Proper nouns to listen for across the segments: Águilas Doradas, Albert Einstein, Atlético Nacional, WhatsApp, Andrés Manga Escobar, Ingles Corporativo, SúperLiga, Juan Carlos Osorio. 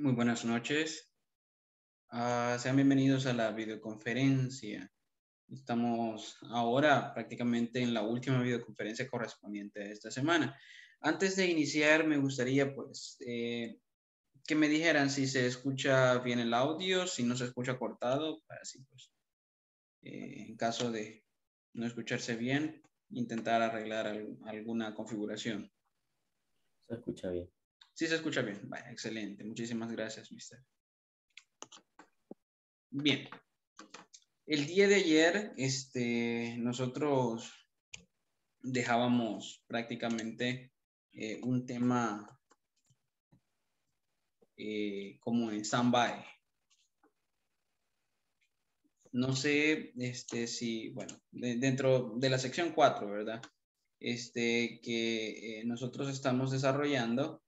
Muy buenas noches. Sean bienvenidos a la videoconferencia. Estamos ahora prácticamente en la última videoconferencia correspondiente a esta semana. Antes de iniciar, me gustaría pues que me dijeran si se escucha bien el audio, si no se escucha cortado, para así pues en caso de no escucharse bien, intentar arreglar alguna configuración. Se escucha bien. Sí, se escucha bien. Vale, excelente. Muchísimas gracias, mister. Bien. El día de ayer, nosotros dejábamos prácticamente un tema como en stand-by. No sé si, bueno, dentro de la sección 4, ¿verdad? Que nosotros estamos desarrollando.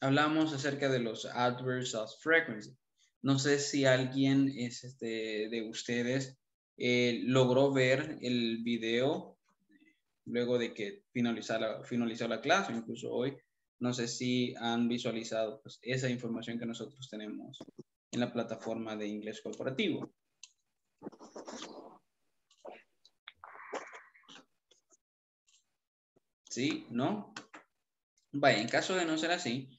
Hablamos acerca de los adverbs of frequency. No sé si alguien de ustedes logró ver el video luego de que finalizó la clase, incluso hoy. No sé si han visualizado pues, esa información que nosotros tenemos en la plataforma de Inglés Corporativo. ¿Sí? ¿No? Vaya, en caso de no ser así,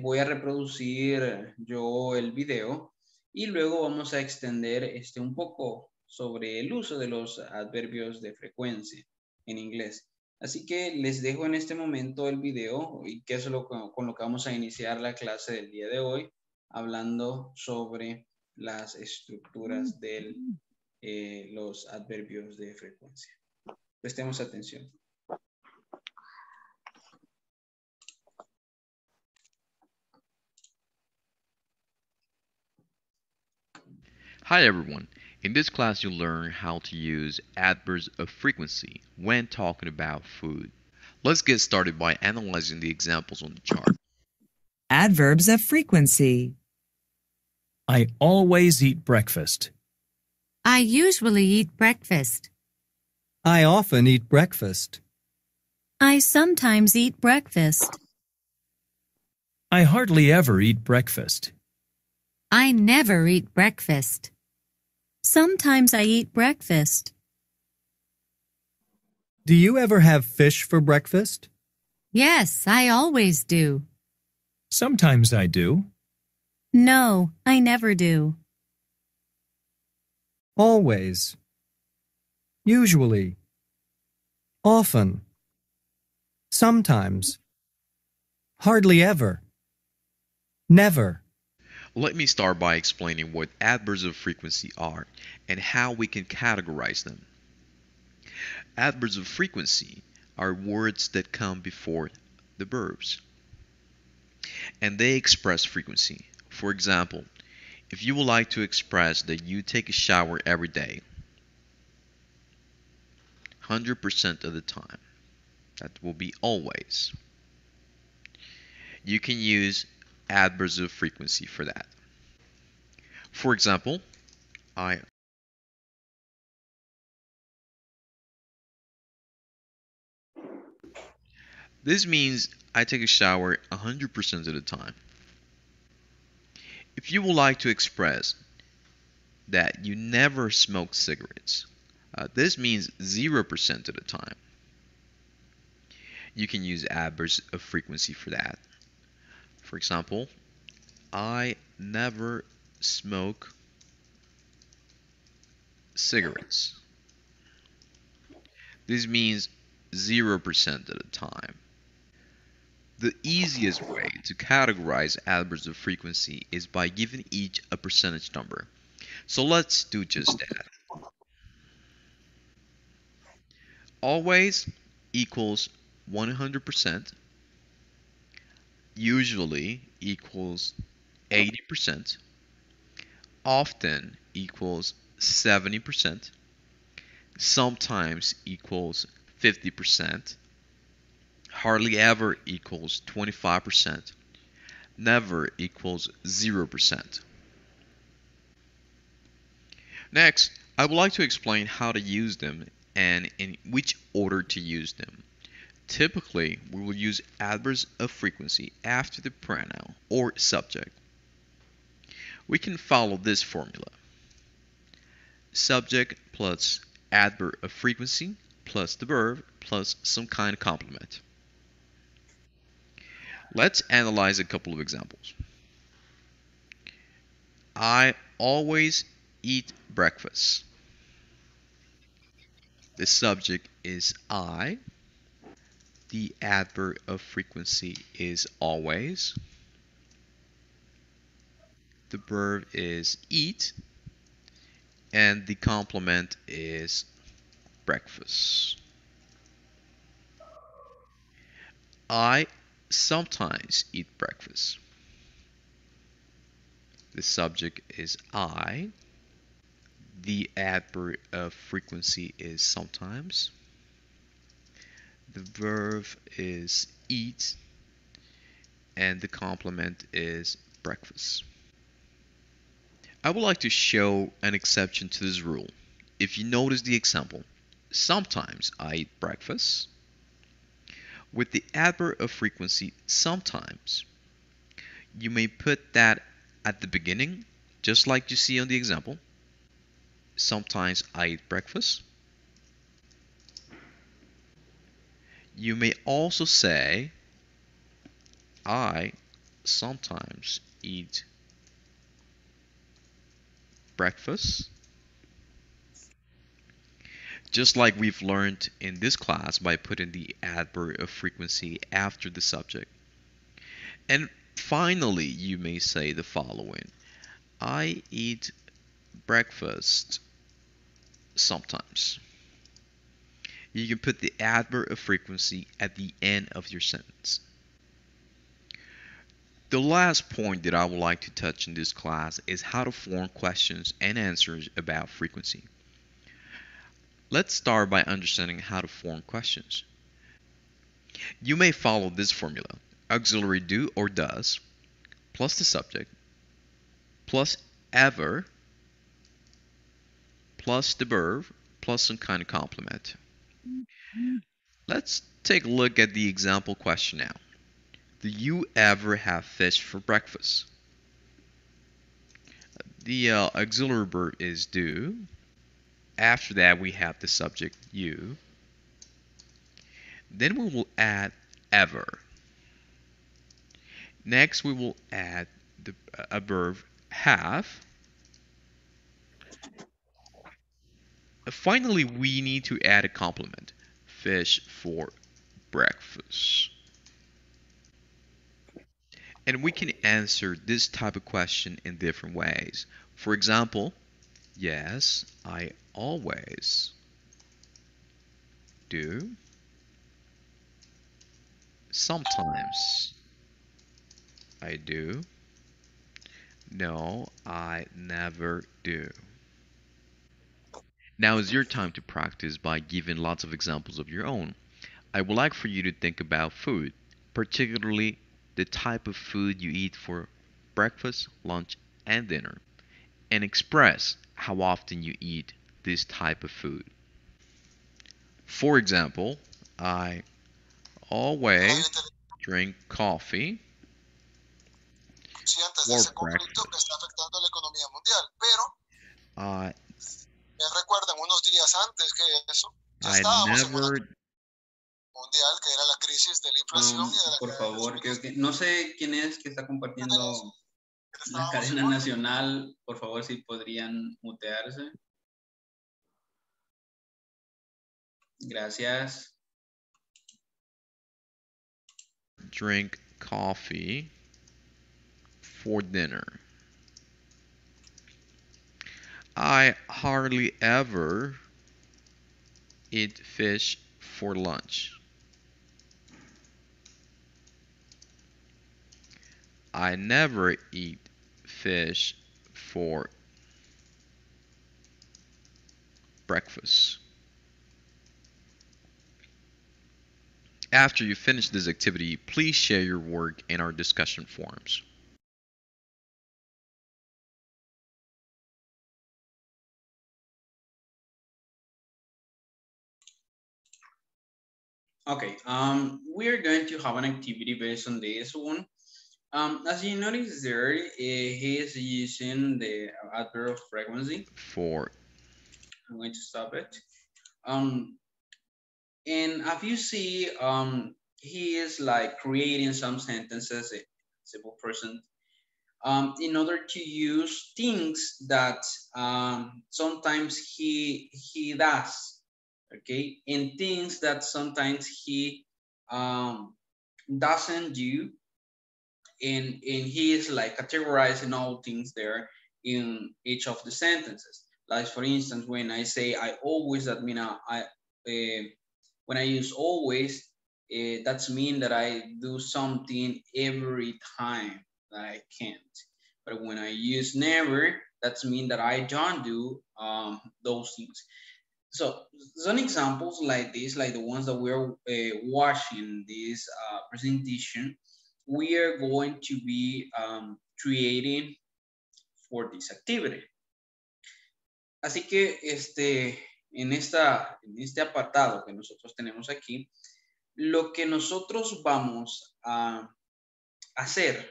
voy a reproducir yo el video y luego vamos a extender un poco sobre el uso de los adverbios de frecuencia en inglés. Así que les dejo en este momento el video y que es con lo que vamos a iniciar la clase del día de hoy, hablando sobre las estructuras de los adverbios de frecuencia. Prestemos atención. Hi everyone, in this class you'll learn how to use adverbs of frequency when talking about food. Let's get started by analyzing the examples on the chart. Adverbs of frequency. I always eat breakfast. I usually eat breakfast. I often eat breakfast. I sometimes eat breakfast. I hardly ever eat breakfast. I never eat breakfast. Sometimes I eat breakfast. Do you ever have fish for breakfast? Yes, I always do. Sometimes I do. No, I never do. Always. Usually. Often. Sometimes. Hardly ever. Never. Let me start by explaining what adverbs of frequency are and how we can categorize them. Adverbs of frequency are words that come before the verbs, and they express frequency. For example, if you would like to express that you take a shower every day, 100% of the time, that will be always. You can use adverbs of frequency for that. For example, I This means I take a shower 100% of the time. If you would like to express that you never smoke cigarettes, this means 0% of the time. You can use adverbs of frequency for that. For example, I never smoke cigarettes. This means 0% of the time. The easiest way to categorize adverbs of frequency is by giving each a percentage number. So let's do just that. Always equals 100%. Usually equals 80%, often equals 70%, sometimes equals 50%, hardly ever equals 25%, never equals 0%. Next, I would like to explain how to use them and in which order to use them. Typically, we will use adverbs of frequency after the pronoun or subject. We can follow this formula. Subject plus adverb of frequency plus the verb plus some kind of complement. Let's analyze a couple of examples. I always eat breakfast. The subject is I. The adverb of frequency is always. The verb is eat. And the complement is breakfast. I sometimes eat breakfast. The subject is I. The adverb of frequency is sometimes. The verb is eat. And the complement is breakfast. I would like to show an exception to this rule. If you notice the example, sometimes I eat breakfast. With the adverb of frequency sometimes, you may put that at the beginning, just like you see on the example. Sometimes I eat breakfast. You may also say, I sometimes eat breakfast. Just like we've learned in this class by putting the adverb of frequency after the subject. And finally, you may say the following. I eat breakfast sometimes. You can put the adverb of frequency at the end of your sentence. The last point that I would like to touch in this class is how to form questions and answers about frequency. Let's start by understanding how to form questions. You may follow this formula. Auxiliary do or does, plus the subject, plus ever, plus the verb, plus some kind of complement. Let's take a look at the example question now. Do you ever have fish for breakfast? The auxiliary verb is do. After that, we have the subject you. Then we will add ever. Next, we will add a verb have. Finally, we need to add a complement. Fish for breakfast. And we can answer this type of question in different ways. For example, yes, I always do. Sometimes I do. No, I never do. Now is your time to practice by giving lots of examples of your own. I would like for you to think about food, particularly the type of food you eat for breakfast, lunch, and dinner, and express how often you eat this type of food. For example, I always drink coffee for breakfast. Por favor, que no sé quién es que está compartiendo la cadena nacional. Por favor, si podrían mutearse. Gracias. Drink coffee for dinner. I hardly ever eat fish for lunch. I never eat fish for breakfast. After you finish this activity, please share your work in our discussion forums. Okay, we're going to have an activity based on this one. As you notice there, he is using the adverb frequency. For. I'm going to stop it. And as you see, he is like creating some sentences, a simple person, in order to use things that sometimes he does, okay? And things that sometimes he doesn't do. And he is like categorizing all things there in each of the sentences. Like for instance, when I say I always, that means when I use always, that's mean that I do something every time that I can't. But when I use never, that's mean that I don't do those things. So some examples like this, like the ones that we're watching this presentation, we are going to be creating for this activity. Así que en este apartado que nosotros tenemos aquí, lo que nosotros vamos a hacer,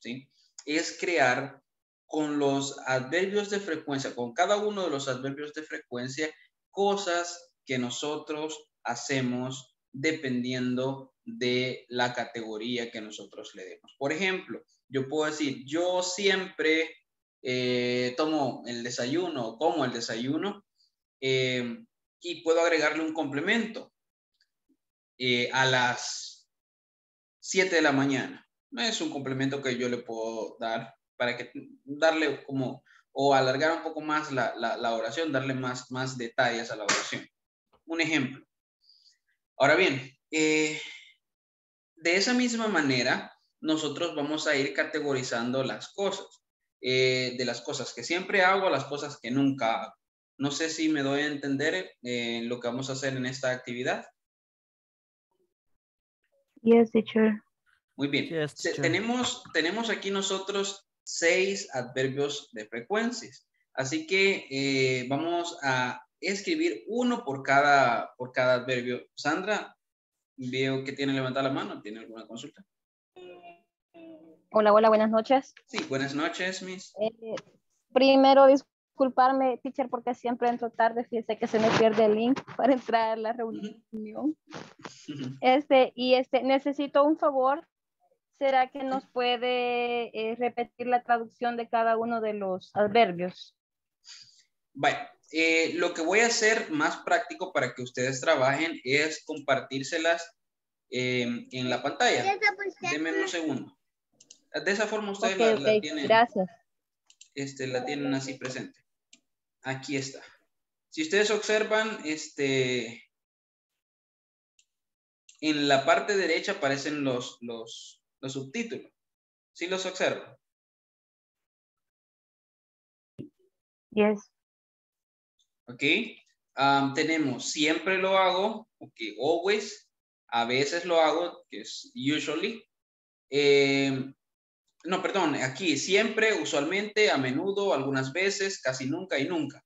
¿sí?, es crear con los adverbios de frecuencia, con cada uno de los adverbios de frecuencia, cosas que nosotros hacemos dependiendo de la categoría que nosotros le demos. Por ejemplo, yo puedo decir, yo siempre tomo el desayuno, como el desayuno, y puedo agregarle un complemento a las 7 de la mañana. Es un complemento que yo le puedo dar para que darle como, o alargar un poco más la oración, darle más detalles a la oración. Un ejemplo. Ahora bien, de esa misma manera, nosotros vamos a ir categorizando las cosas. De las cosas que siempre hago a las cosas que nunca hago. No sé si me doy a entender lo que vamos a hacer en esta actividad. Yes, teacher. Muy bien. Yes, teacher. Tenemos aquí nosotros 6 adverbios de frecuencias. Así que vamos a escribir uno por cada adverbio. Sandra, veo que tiene levantada la mano. ¿Tiene alguna consulta? Hola, buenas noches. Sí, buenas noches, Miss. Primero, disculparme, teacher, porque siempre entro tarde. Fíjese que se me pierde el link para entrar a la reunión. Necesito un favor. ¿Será que nos puede repetir la traducción de cada uno de los adverbios? Bueno, lo que voy a hacer más práctico para que ustedes trabajen es compartírselas en la pantalla. Denme un segundo. De esa forma ustedes la tienen. Gracias. La tienen así presente. Aquí está. Si ustedes observan, en la parte derecha aparecen los subtítulos. ¿Sí los observan? Yes. Ok. Tenemos siempre lo hago, okay, always, a veces lo hago, que es usually. No, perdón, aquí siempre, usualmente, a menudo, algunas veces, casi nunca y nunca.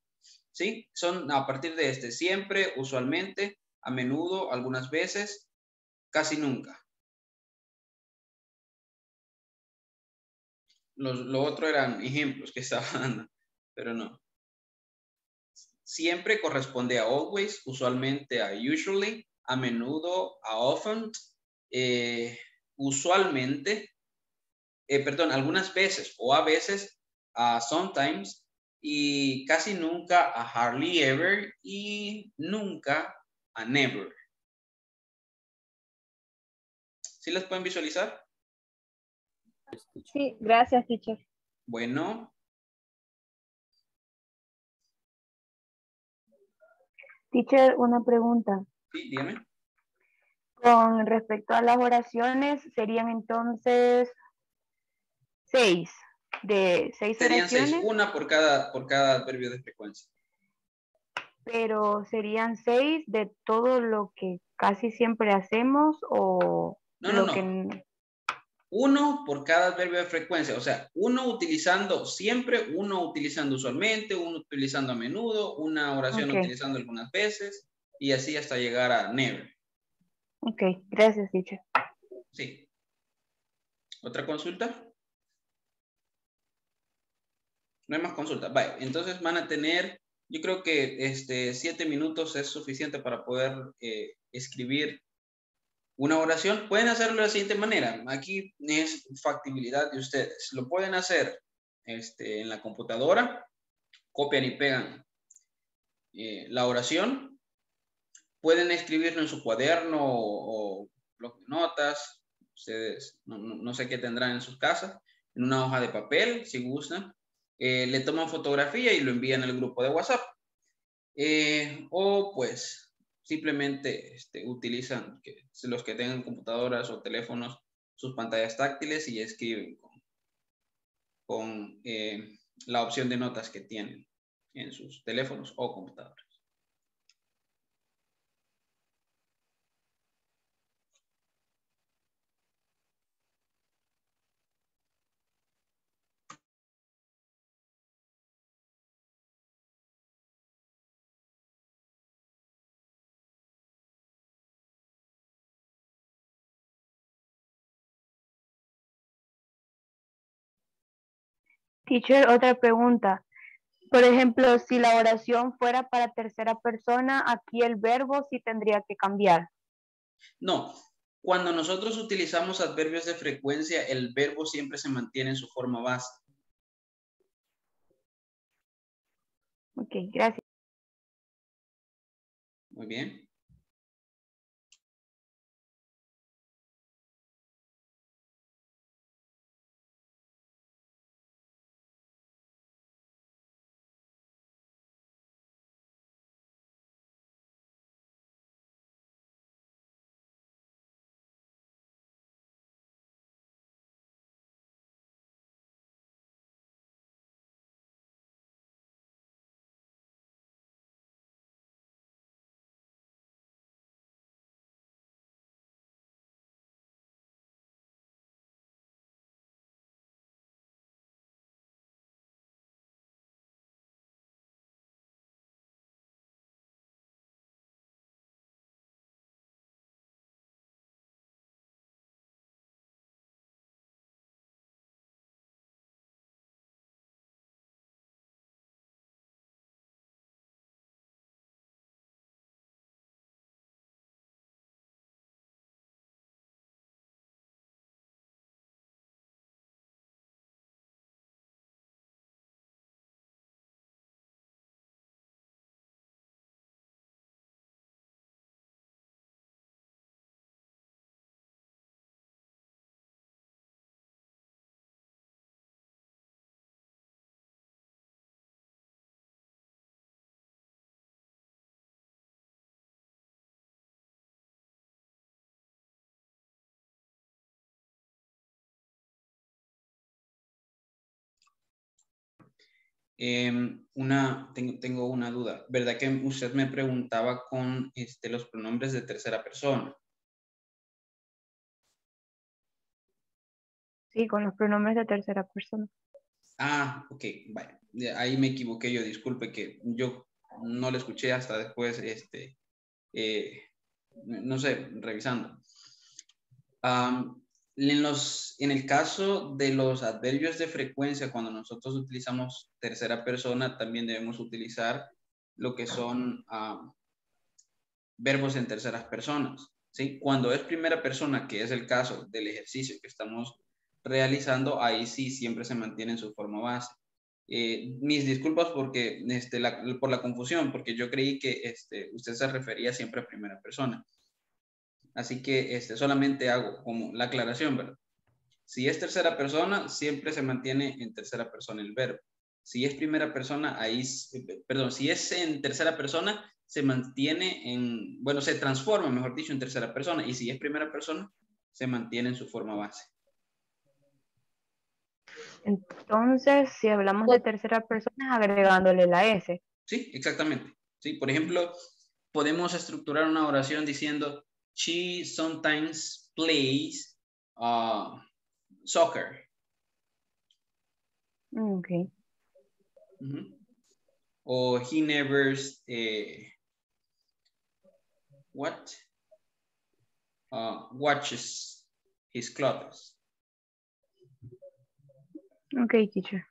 ¿Sí? Son a partir de siempre, usualmente, a menudo, algunas veces, casi nunca. Lo otro eran ejemplos que estaba dando, pero no. Siempre corresponde a always, usualmente a usually, a menudo, a often, usualmente. Perdón, algunas veces o a veces, sometimes, y casi nunca a hardly ever y nunca a never. ¿Sí las pueden visualizar? Sí, gracias, teacher. Bueno. Teacher, una pregunta. Sí, dígame. Con respecto a las oraciones, serían entonces 6 de 6 oraciones. Serían 6, una por cada adverbio de frecuencia. Pero serían 6 de todo lo que casi siempre hacemos o... No. Uno por cada adverbio de frecuencia. O sea, uno utilizando siempre, uno utilizando usualmente, uno utilizando a menudo, una oración utilizando algunas veces y así hasta llegar a never. Ok, gracias, teacher. Sí. ¿Otra consulta? No hay más consultas. Vale, entonces van a tener, yo creo que 7 minutos es suficiente para poder escribir una oración. Pueden hacerlo de la siguiente manera. Aquí es factibilidad de ustedes. Lo pueden hacer en la computadora. Copian y pegan la oración. Pueden escribirlo en su cuaderno o bloc de notas. Ustedes, no sé qué tendrán en sus casas. En una hoja de papel, si gustan. Le toman fotografía y lo envían al grupo de WhatsApp. O pues simplemente utilizan los que tengan computadoras o teléfonos, sus pantallas táctiles y escriben con la opción de notas que tienen en sus teléfonos o computadoras. Teacher, otra pregunta. Por ejemplo, si la oración fuera para tercera persona, aquí el verbo sí tendría que cambiar. No. Cuando nosotros utilizamos adverbios de frecuencia, el verbo siempre se mantiene en su forma base. Ok, gracias. Muy bien. Tengo una duda. ¿Verdad que usted me preguntaba con los pronombres de tercera persona? Sí, con los pronombres de tercera persona. Ah, ok, vale. Ahí me equivoqué yo, disculpe que yo no lo escuché hasta después, no sé, revisando. En el caso de los adverbios de frecuencia, cuando nosotros utilizamos tercera persona, también debemos utilizar lo que son verbos en terceras personas, ¿sí? Cuando es primera persona, que es el caso del ejercicio que estamos realizando, ahí sí siempre se mantiene en su forma base. Mis disculpas porque, por la confusión, porque yo creí que usted se refería siempre a primera persona. Así que solamente hago como la aclaración, ¿verdad? Si es tercera persona, siempre se mantiene en tercera persona el verbo. Si es primera persona, si es en tercera persona, se mantiene en, bueno, se transforma, mejor dicho, en tercera persona. Y si es primera persona, se mantiene en su forma base. Entonces, si hablamos de tercera persona, agregándole la S. Sí, exactamente. Sí, por ejemplo, podemos estructurar una oración diciendo... She sometimes plays soccer. Okay. Mm-hmm. Or he never... what? watches his clothes. Okay, teacher.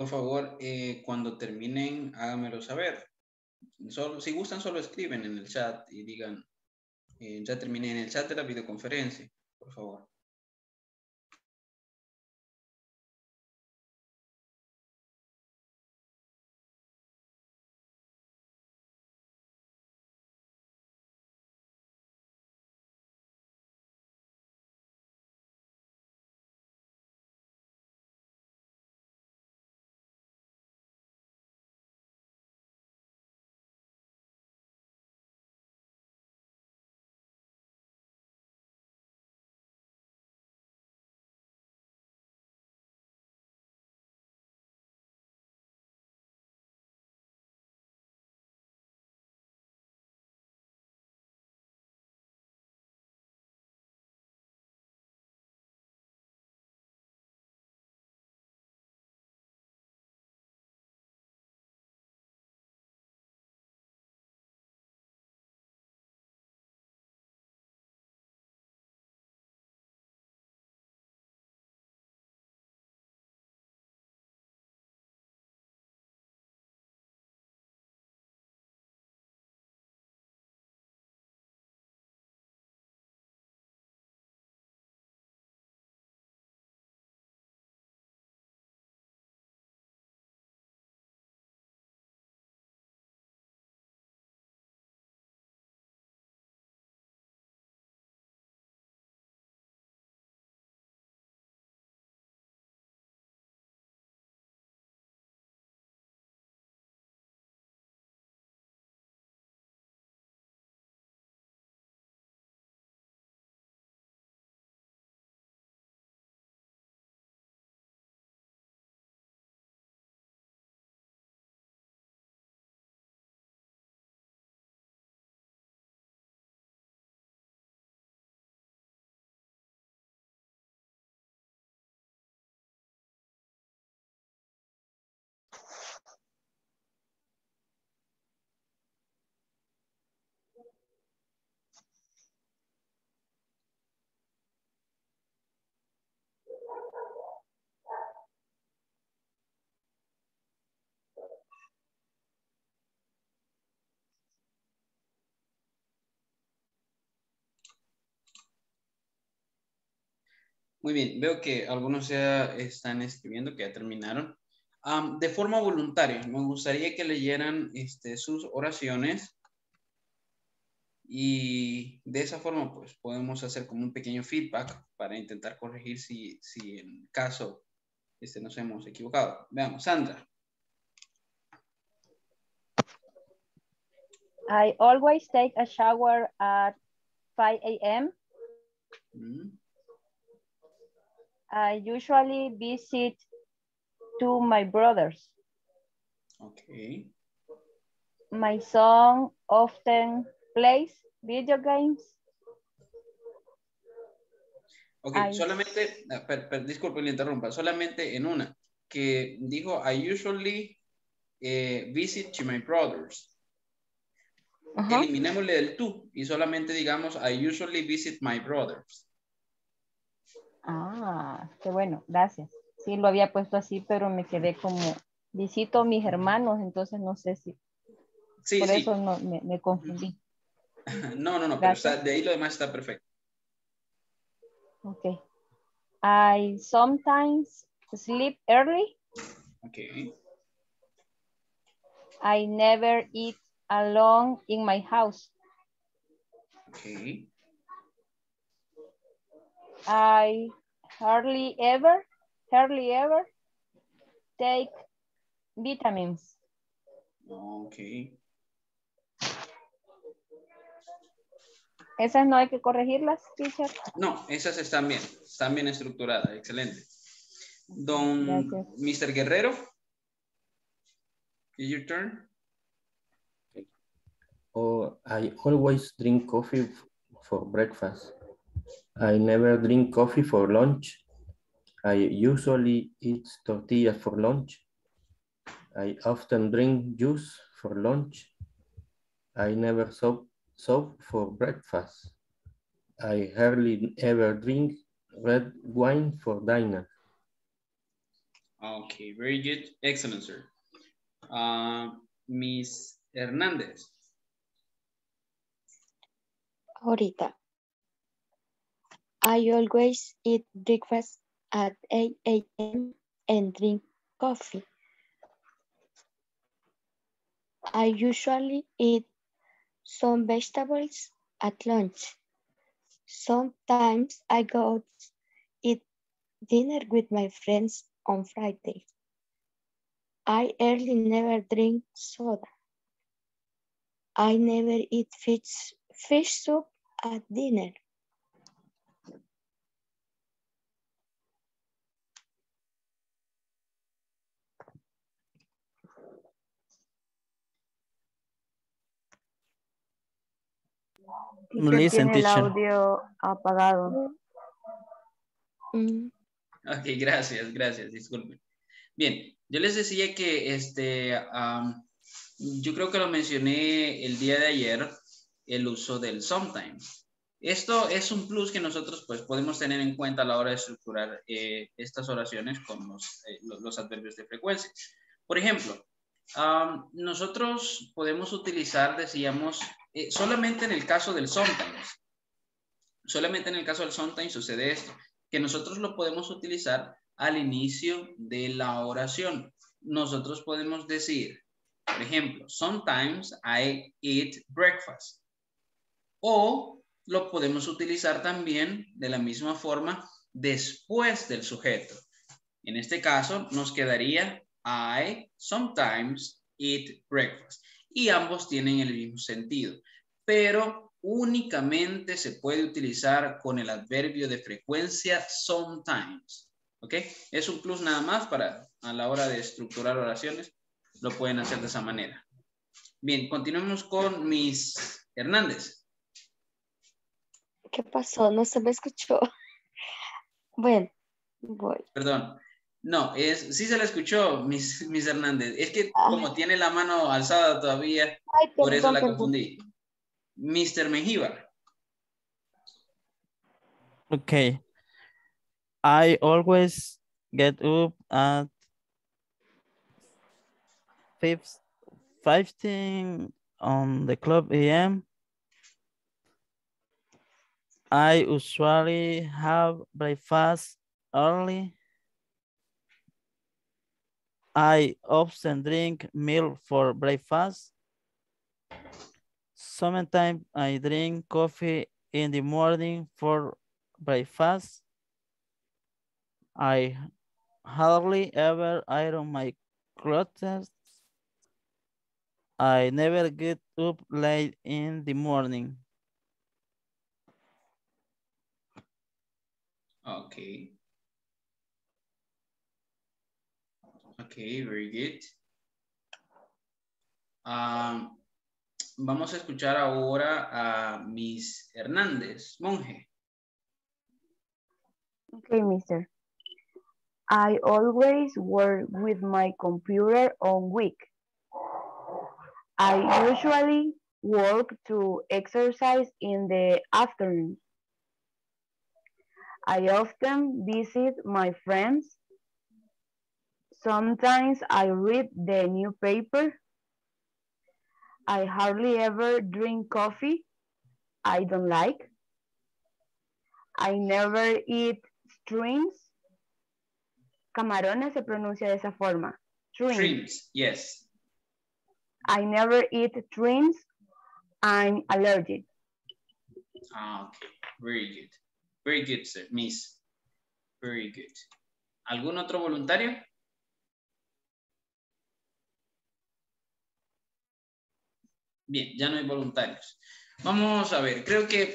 Por favor, cuando terminen, háganmelo saber. Solo, si gustan, solo escriben en el chat y digan, ya terminé en el chat de la videoconferencia, por favor. Muy bien, veo que algunos ya están escribiendo, que ya terminaron. De forma voluntaria, me gustaría que leyeran sus oraciones y de esa forma pues podemos hacer como un pequeño feedback para intentar corregir si en caso nos hemos equivocado. Veamos, Sandra. I always take a shower at 5 a.m. I usually visit to my brothers. Okay. My son often plays video games. Ok, solamente, disculpen, le interrumpa, solamente en una, que dijo, I usually visit to my brothers. Eliminémosle el tú y solamente digamos, I usually visit my brothers. Ah, qué bueno, gracias. Sí, lo había puesto así, pero me quedé como, visito a mis hermanos, entonces no sé si... Sí, por sí. Eso no, me confundí. No, pero está, de ahí lo demás está perfecto. Ok. I sometimes sleep early. Ok. I never eat alone in my house. Ok. I hardly ever take vitamins. Okay. ¿Esas no hay que corregirlas, teacher? No, esas están bien estructuradas, excelente. Don Mr. Guerrero, is your turn? Okay. Oh, I always drink coffee for breakfast. I never drink coffee for lunch. I usually eat tortillas for lunch. I often drink juice for lunch. I never soap for breakfast. I hardly ever drink red wine for dinner. Okay, very good. Excellent, sir. Miss Hernández. Ahorita. I always eat breakfast at 8 a.m. and drink coffee. I usually eat some vegetables at lunch. Sometimes I go out eat dinner with my friends on Friday. I early never drink soda. I never eat fish soup at dinner. Listen, tiene el audio apagado. Ok, gracias, disculpen. Bien, yo les decía que yo creo que lo mencioné el día de ayer, el uso del sometimes. Esto es un plus que nosotros pues podemos tener en cuenta a la hora de estructurar estas oraciones con los adverbios de frecuencia. Por ejemplo, nosotros podemos utilizar, decíamos, solamente en el caso del sometimes. Solamente en el caso del sometimes sucede esto, que nosotros lo podemos utilizar al inicio de la oración. Nosotros podemos decir, por ejemplo, sometimes I eat breakfast. O lo podemos utilizar también de la misma forma después del sujeto. En este caso nos quedaría I sometimes eat breakfast. Y ambos tienen el mismo sentido, pero únicamente se puede utilizar con el adverbio de frecuencia sometimes. ¿Ok? Es un plus nada más para a la hora de estructurar oraciones. Lo pueden hacer de esa manera. Bien, continuemos con Miss Hernández. ¿Qué pasó? No se me escuchó. Bueno, voy. Perdón. No, sí se la escuchó, Miss Hernández. Es que como tiene la mano alzada todavía, por eso la confundí. Mr. Mengíbar. Ok. I always get up at 5:15 on the club a.m. I usually have breakfast early. I often drink milk for breakfast. Sometimes I drink coffee in the morning for breakfast. I hardly ever iron my clothes. I never get up late in the morning. Okay. Okay, very good. Vamos a escuchar ahora a Miss Hernández, Monje. Okay, mister. I always work with my computer on week. I usually work to exercise in the afternoon. I often visit my friends. Sometimes I read the newspaper. I hardly ever drink coffee. I don't like. I never eat shrimps. Camarones se pronuncia de esa forma. Shrimps, yes. I never eat shrimps. I'm allergic. Ah, okay. Very good. Very good, sir. Miss. Very good. ¿Algún otro voluntario? Bien, ya no hay voluntarios. Vamos a ver, creo que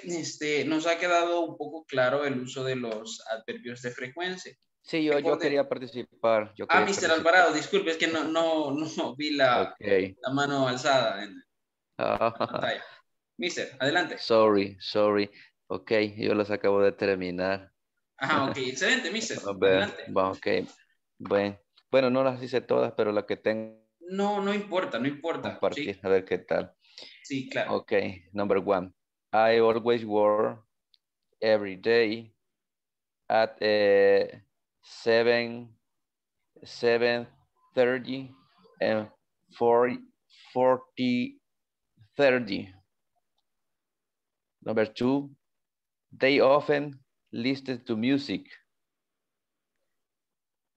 nos ha quedado un poco claro el uso de los adverbios de frecuencia. Sí, yo quería participar. Mr. Alvarado, disculpe, es que no vi la mano alzada en la pantalla. Mister, adelante. Sorry. Ok, yo los acabo de terminar. Ah, ok, excelente, mister. Adelante. Ok, bueno, no las hice todas, pero las que tengo. No importa. Compartir, sí. A ver qué tal. Sí, claro. Okay, number one. I always work every day at 7:30 and 4 40, 30. Number two, they often listen to music.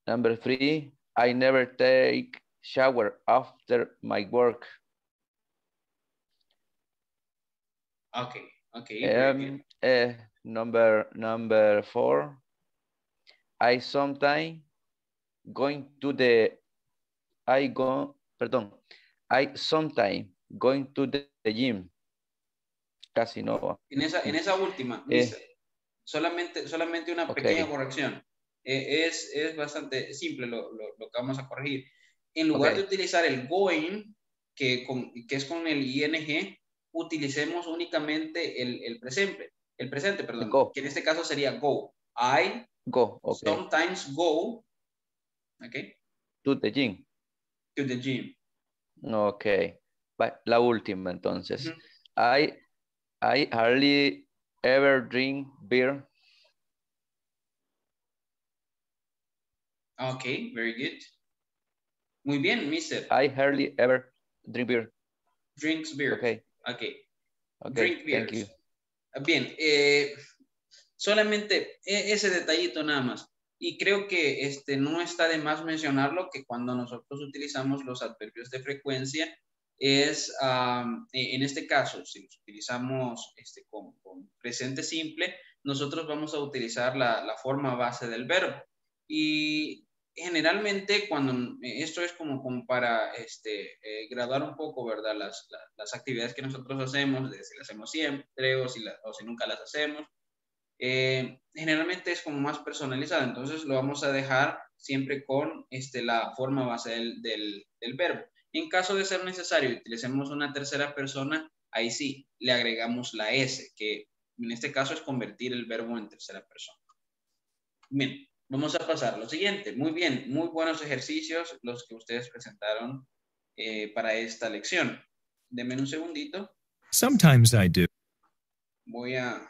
Number three, I never take shower after my work. Okay, okay. Number four, I sometimes going to the, I sometimes going to the gym. Casi no. En esa última, solamente una pequeña corrección. Es bastante simple lo que vamos a corregir. En lugar de utilizar el going, que es con el ing, utilicemos únicamente el presente. El presente, perdón. Go. Que en este caso sería go. I go. Okay. Sometimes go. Okay. To the gym. To the gym. Ok. La última entonces. I hardly ever drink beer. Okay, very good. Muy bien, mister. I hardly ever drink beer. Drinks beer. Okay. Okay. Drink beer. Thank you. Bien, solamente ese detallito nada más. Y creo que no está de más mencionarlo, que cuando nosotros utilizamos los adverbios de frecuencia, es, en este caso, si utilizamos con presente simple, nosotros vamos a utilizar la forma base del verbo. Y generalmente cuando, esto es como para graduar un poco, ¿verdad? Las actividades que nosotros hacemos, de si las hacemos siempre o si nunca las hacemos, generalmente es como más personalizado. Entonces lo vamos a dejar siempre con la forma base del verbo. En caso de ser necesario, utilicemos una tercera persona, ahí sí, le agregamos la S, que en este caso es convertir el verbo en tercera persona. Bien, vamos a pasar a lo siguiente. Muy bien, muy buenos ejercicios los que ustedes presentaron para esta lección. Denme un segundito. Sometimes I do. Voy a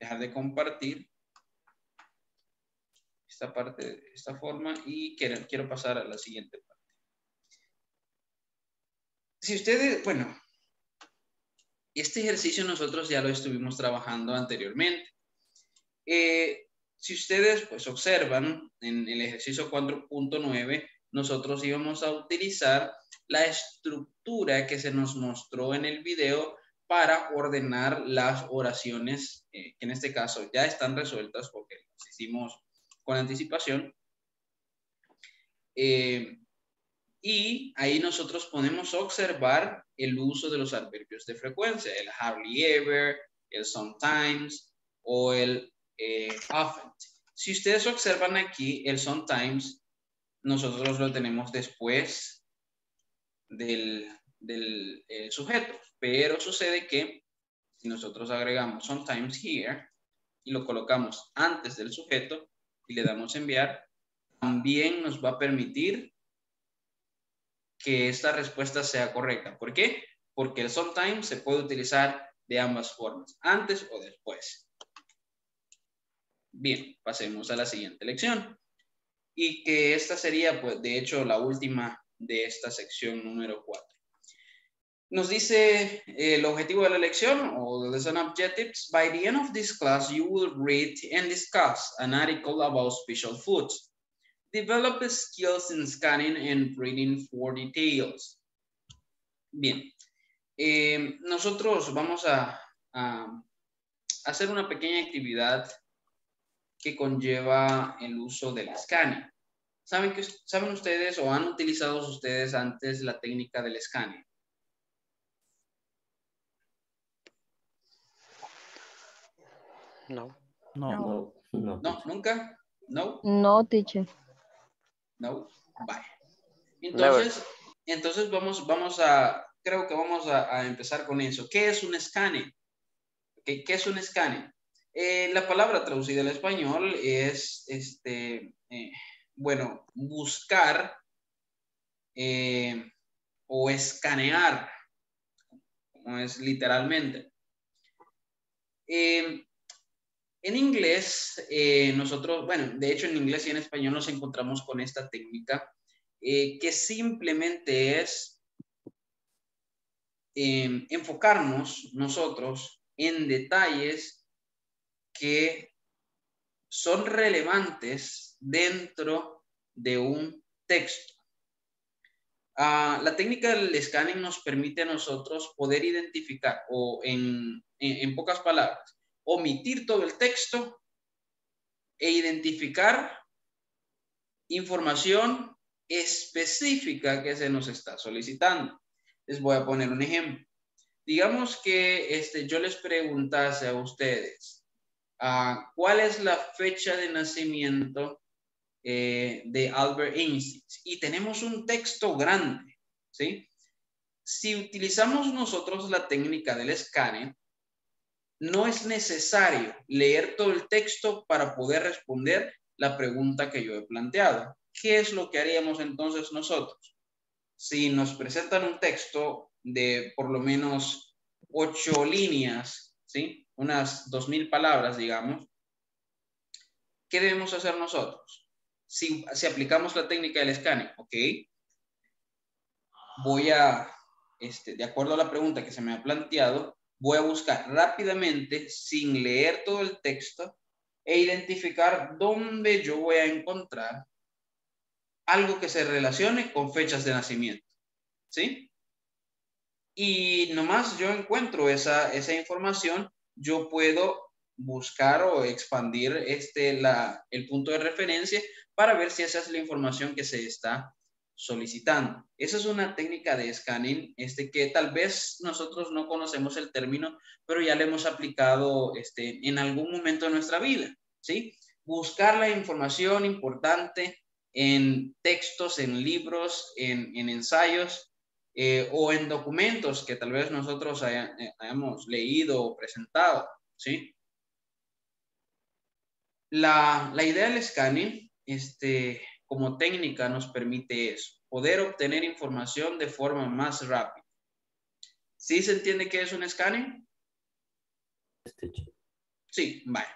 dejar de compartir esta parte de esta forma y quiero pasar a la siguiente parte. Si ustedes, bueno, este ejercicio nosotros ya lo estuvimos trabajando anteriormente. Si ustedes pues observan en el ejercicio 4.9, nosotros íbamos a utilizar la estructura que se nos mostró en el video para ordenar las oraciones, que en este caso ya están resueltas porque las hicimos con anticipación. Y ahí nosotros podemos observar el uso de los adverbios de frecuencia, el hardly ever, el sometimes o el often. Si ustedes observan aquí, el sometimes, nosotros lo tenemos después del sujeto, pero sucede que si nosotros agregamos sometimes here y lo colocamos antes del sujeto y le damos enviar, también nos va a permitir que esta respuesta sea correcta. ¿Por qué? Porque el sometimes se puede utilizar de ambas formas, antes o después. Bien, pasemos a la siguiente lección. Y que esta sería, pues, de hecho, la última de esta sección número 4. Nos dice el objetivo de la lección, o lesson objectives. By the end of this class, you will read and discuss an article about special foods. Develop skills in scanning and reading for details. Bien, nosotros vamos a hacer una pequeña actividad que conlleva el uso del scanning. ¿Saben ustedes o han utilizado ustedes antes la técnica del scanning? No. ¿Nunca? No. No, teacher. No, vaya. Entonces creo que vamos a empezar con eso. ¿Qué es un scanning? ¿Qué es un scanning? La palabra traducida al español es, bueno, buscar o escanear, como es literalmente. En inglés, nosotros, bueno, de hecho en inglés y en español nos encontramos con esta técnica que simplemente es enfocarnos nosotros en detalles que son relevantes dentro de un texto. La técnica del scanning nos permite a nosotros poder identificar, o en pocas palabras, omitir todo el texto e identificar información específica que se nos está solicitando. Les voy a poner un ejemplo. Digamos que yo les preguntase a ustedes, ¿cuál es la fecha de nacimiento de Albert Einstein? Y tenemos un texto grande, ¿sí? Si utilizamos nosotros la técnica del escáner, no es necesario leer todo el texto para poder responder la pregunta que yo he planteado. ¿Qué es lo que haríamos entonces nosotros? Si nos presentan un texto de por lo menos 8 líneas, ¿sí? Unas 2000 palabras, digamos. ¿Qué debemos hacer nosotros? Si aplicamos la técnica del escáner, ¿ok? Voy a, de acuerdo a la pregunta que se me ha planteado, voy a buscar rápidamente, sin leer todo el texto, e identificar dónde yo voy a encontrar algo que se relacione con fechas de nacimiento, ¿sí? Y nomás yo encuentro esa información, yo puedo buscar o expandir el punto de referencia para ver si esa es la información que se está solicitando. Esa es una técnica de scanning que tal vez nosotros no conocemos el término, pero ya le hemos aplicado en algún momento de nuestra vida, ¿sí? Buscar la información importante en textos, en libros, en ensayos, o en documentos que tal vez nosotros hayamos leído o presentado, ¿sí? La idea del scanning, como técnica, nos permite eso, poder obtener información de forma más rápida. ¿Sí se entiende qué es un scanning? Sí, vale.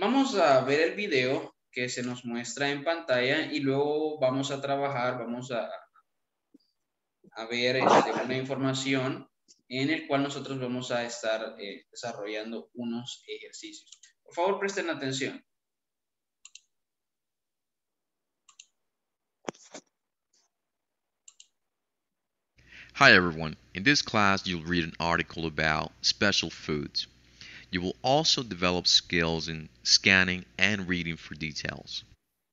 Vamos a ver el video que se nos muestra en pantalla y luego vamos a trabajar, vamos a ver una información en el cual nosotros vamos a estar desarrollando unos ejercicios. Por favor, presten atención. Hi everyone. In this class, you'll read an article about special foods. You will also develop skills in scanning and reading for details.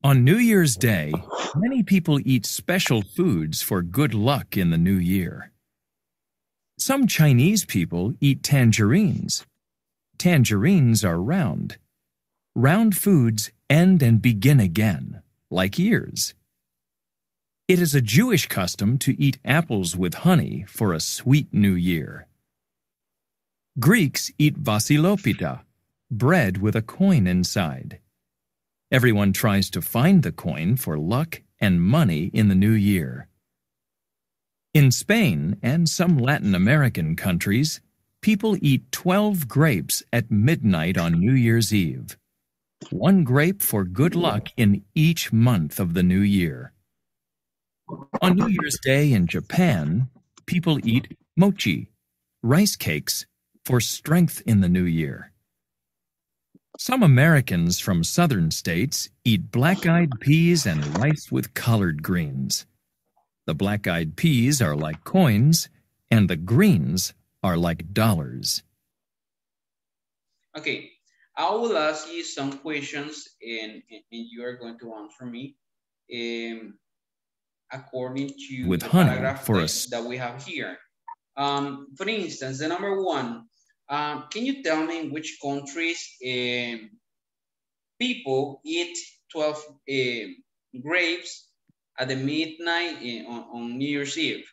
On New Year's Day, many people eat special foods for good luck in the new year. Some Chinese people eat tangerines. Tangerines are round. Round foods end and begin again, like years. It is a Jewish custom to eat apples with honey for a sweet new year. Greeks eat vasilopita, bread with a coin inside. Everyone tries to find the coin for luck and money in the new year. In Spain and some Latin American countries, people eat 12 grapes at midnight on New Year's Eve. One grape for good luck in each month of the new year. On New Year's Day in Japan, people eat mochi, rice cakes, for strength in the new year. Some Americans from southern states eat black-eyed peas and rice with collard greens. The black-eyed peas are like coins, and the greens are like dollars. Okay, I will ask you some questions, and you are going to answer me. According to with the paragraph that we have here. For instance, the number one, can you tell me in which countries people eat 12 grapes at the midnight on New Year's Eve?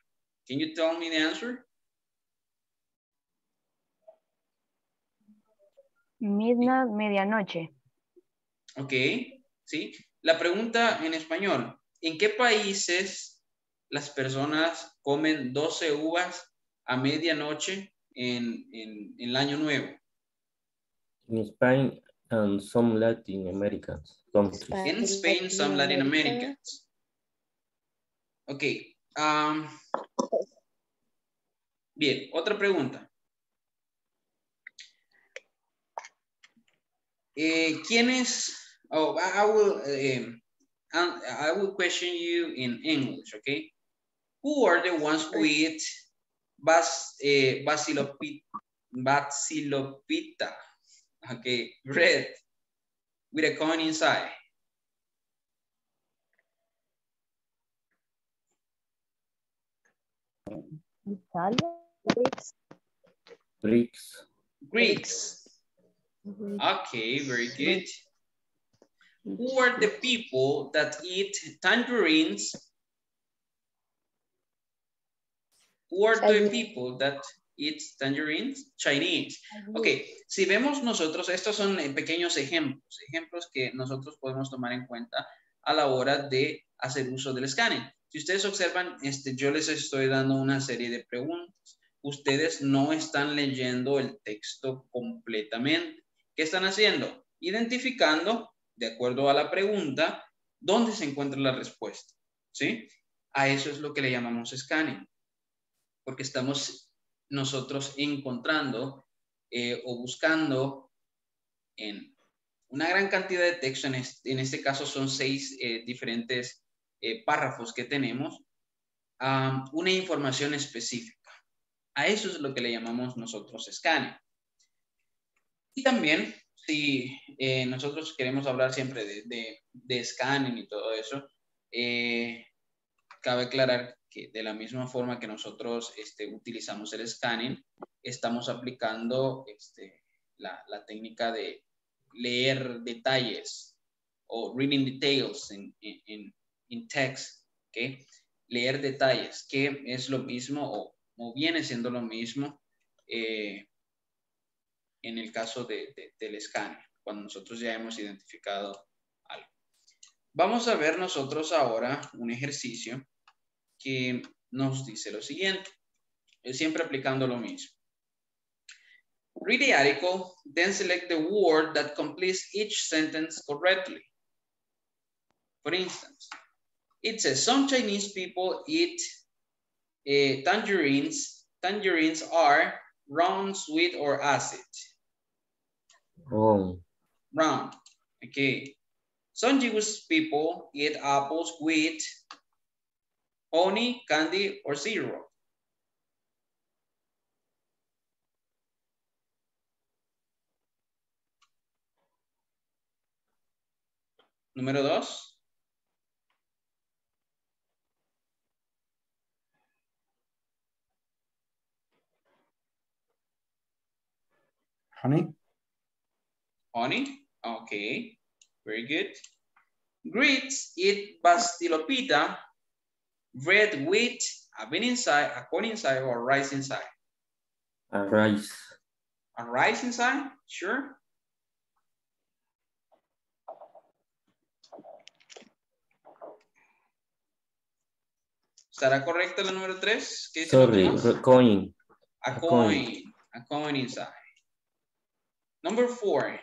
Can you tell me the answer? Midnight, medianoche. Okay, sí. La pregunta en español. ¿En qué países las personas comen 12 uvas a medianoche en el año nuevo? In Spain and some Latin Americans. In Spain, some Latin Americans. Ok. Bien, otra pregunta. I will question you in English, okay? Who are the ones who eat bacillopita, okay, bread with a cone inside? Italian? Greeks. Mm-hmm. Okay, very good. Who are the people that eat tangerines? Who are the people that eat tangerines? Chinese. Ok, si vemos nosotros, estos son pequeños ejemplos, que nosotros podemos tomar en cuenta a la hora de hacer uso del scanning. Si ustedes observan, yo les estoy dando una serie de preguntas. Ustedes no están leyendo el texto completamente. ¿Qué están haciendo? Identificando, de acuerdo a la pregunta, dónde se encuentra la respuesta, ¿sí? A eso es lo que le llamamos scanning, porque estamos nosotros encontrando o buscando en una gran cantidad de texto. En este caso son 6 diferentes párrafos que tenemos, una información específica. A eso es lo que le llamamos nosotros scanning. Y también, si nosotros queremos hablar siempre de scanning y todo eso, cabe aclarar que de la misma forma que nosotros utilizamos el scanning, estamos aplicando la técnica de leer detalles o reading details in text, ¿okay? Leer detalles, que es lo mismo o viene siendo lo mismo en el caso del scanner, cuando nosotros ya hemos identificado algo. Vamos a ver nosotros ahora un ejercicio que nos dice lo siguiente, siempre aplicando lo mismo. Read the article, then select the word that completes each sentence correctly. For instance, it says, some Chinese people eat tangerines. Tangerines are round, sweet, or acid. Oh. Round. Okay. Some Jewish people eat apples with honey, candy, or syrup. Número 2. Honey. Honey, okay, very good. Greeks eat bacillopita, bread with a bean inside, a corn inside, or rice inside. A rice. A rice inside, sure. ¿Estará correcta la número 3? Sorry, a coin. A coin. A coin inside. Number 4,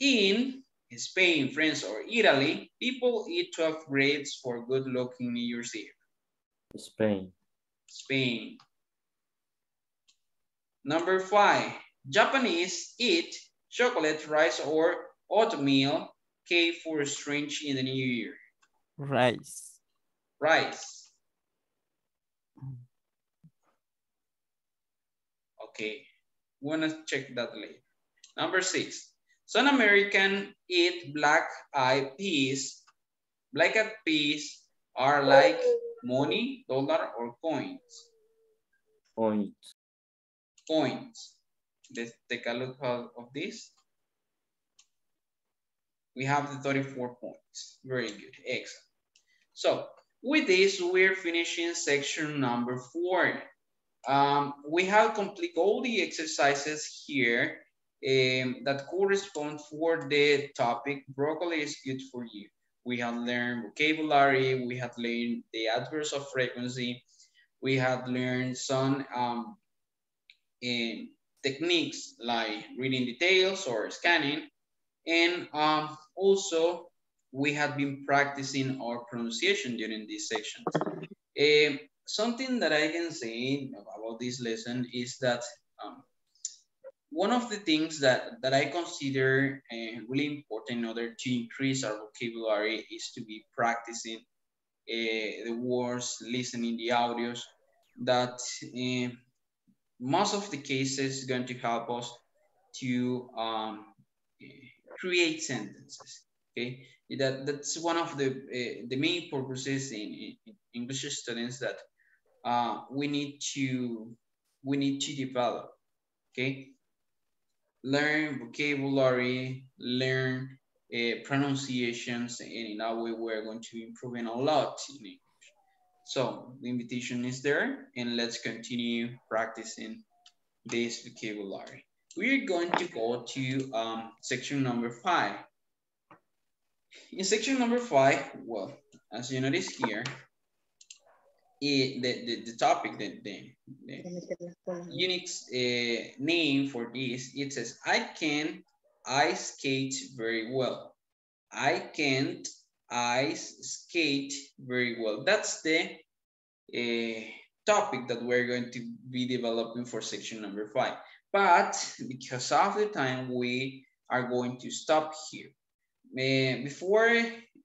in Spain, France, or Italy, people eat 12 grapes for good luck in New Year's Eve. Spain. Number 5, Japanese eat chocolate, rice, or oatmeal cake for strange in the New Year. Rice. Okay, we're gonna check that later. Number 6, some American eat black-eyed peas. Black-eyed peas are like money, dollar, or coins. Coins. Let's take a look of this. We have the 34 points. Very good, excellent. So with this, we're finishing section number 4. We have completed all the exercises here that correspond for the topic, broccoli is good for you. We have learned vocabulary, we have learned the adverbs of frequency, we have learned some techniques like reading details or scanning, and also we have been practicing our pronunciation during these sections. something that I can say about this lesson is that one of the things that I consider really important in order to increase our vocabulary is to be practicing the words, listening the audios, that most of the cases is going to help us to create sentences, okay? That's one of the main purposes in English students that we need to develop, okay? Learn vocabulary, learn pronunciations, and in that way we're going to be improving a lot in English. So the invitation is there, and let's continue practicing this vocabulary. We're going to go to section number 5. In section number 5, well, as you notice here, the topic, the unique name for this, it says, I skate very well. I can't ice skate very well. That's the topic that we're going to be developing for section number 5. But because of the time, we are going to stop here. Before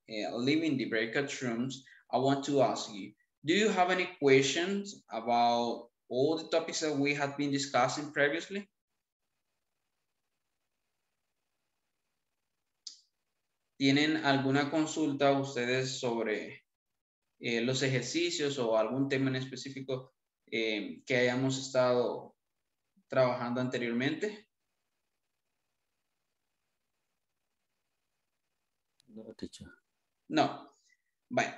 leaving the breakout rooms, I want to ask you, do you have any questions about all the topics that we have been discussing previously? ¿Tienen alguna consulta ustedes sobre los ejercicios o algún tema en específico que hayamos estado trabajando anteriormente? No, teacher. No. Bueno,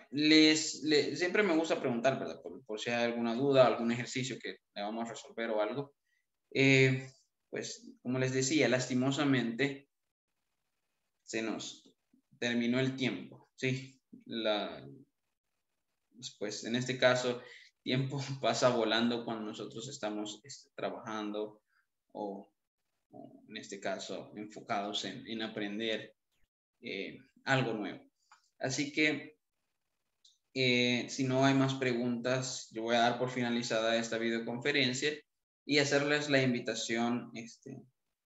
siempre me gusta preguntar, ¿verdad? Por si hay alguna duda, algún ejercicio que le vamos a resolver o algo. Pues, como les decía, lastimosamente se nos terminó el tiempo. Sí, pues en este caso, tiempo pasa volando cuando nosotros estamos trabajando o en este caso enfocados en aprender algo nuevo. Así que si no hay más preguntas, yo voy a dar por finalizada esta videoconferencia y hacerles la invitación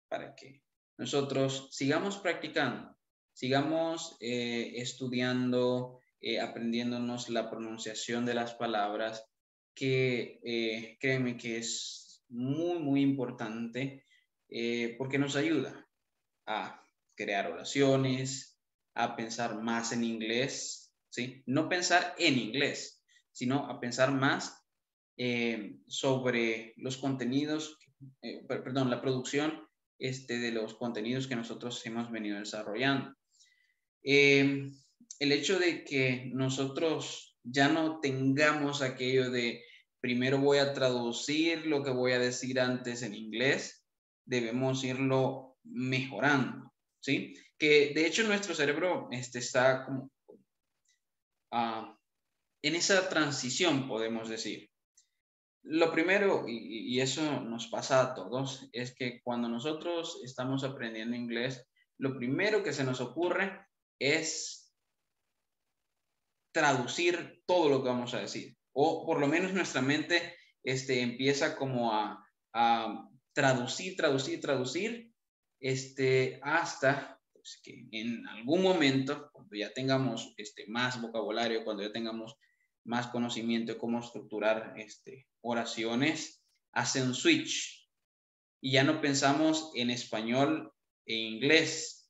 para que nosotros sigamos practicando, sigamos estudiando, aprendiéndonos la pronunciación de las palabras, que créeme que es muy, muy importante porque nos ayuda a crear oraciones, a pensar más en inglés, ¿sí? No pensar en inglés, sino a pensar más sobre los contenidos, perdón, la producción de los contenidos que nosotros hemos venido desarrollando. El hecho de que nosotros ya no tengamos aquello de primero voy a traducir lo que voy a decir antes en inglés, debemos irlo mejorando, ¿sí? Que de hecho nuestro cerebro está como en esa transición, podemos decir. Lo primero, y eso nos pasa a todos, es que cuando nosotros estamos aprendiendo inglés, lo primero que se nos ocurre es traducir todo lo que vamos a decir, o por lo menos nuestra mente empieza como a traducir hasta pues, que en algún momento, cuando ya tengamos más vocabulario, cuando ya tengamos más conocimiento de cómo estructurar oraciones, hace un switch y ya no pensamos en español e inglés,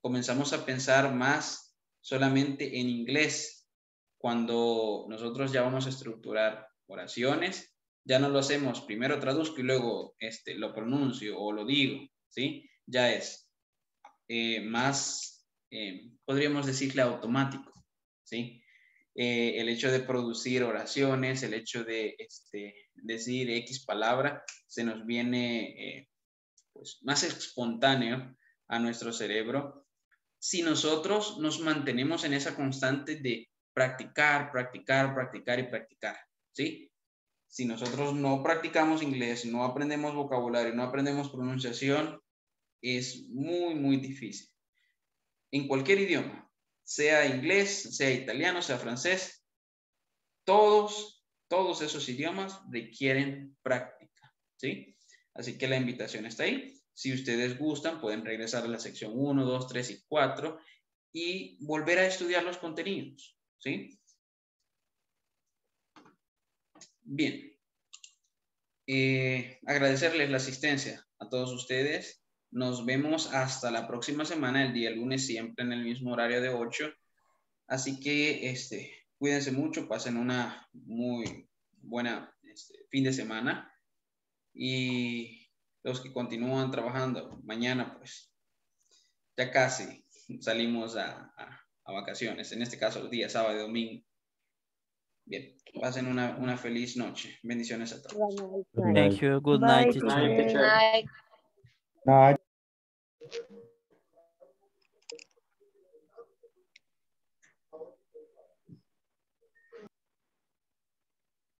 comenzamos a pensar más solamente en inglés. Cuando nosotros ya vamos a estructurar oraciones, ya no lo hacemos, primero traduzco y luego lo pronuncio o lo digo, ¿sí? Ya es más, podríamos decirle automático, ¿sí? El hecho de producir oraciones, el hecho de decir X palabra, se nos viene pues, más espontáneo a nuestro cerebro. Si nosotros nos mantenemos en esa constante de practicar, practicar, practicar y practicar, ¿sí? Si nosotros no practicamos inglés, no aprendemos vocabulario, no aprendemos pronunciación, es muy, muy difícil. En cualquier idioma, sea inglés, sea italiano, sea francés, todos, todos esos idiomas requieren práctica, ¿sí? Así que la invitación está ahí. Si ustedes gustan, pueden regresar a la sección 1, 2, 3 y 4 y volver a estudiar los contenidos, ¿sí? Bien. Agradecerles la asistencia a todos ustedes. Nos vemos hasta la próxima semana, el día lunes, siempre en el mismo horario de 8. Así que cuídense mucho, pasen una muy buena fin de semana. Y los que continúan trabajando, mañana pues ya casi salimos a vacaciones, en este caso los días sábado y domingo. Bien, pasen una feliz noche. Bendiciones a todos. Thank you. Good night. Good night.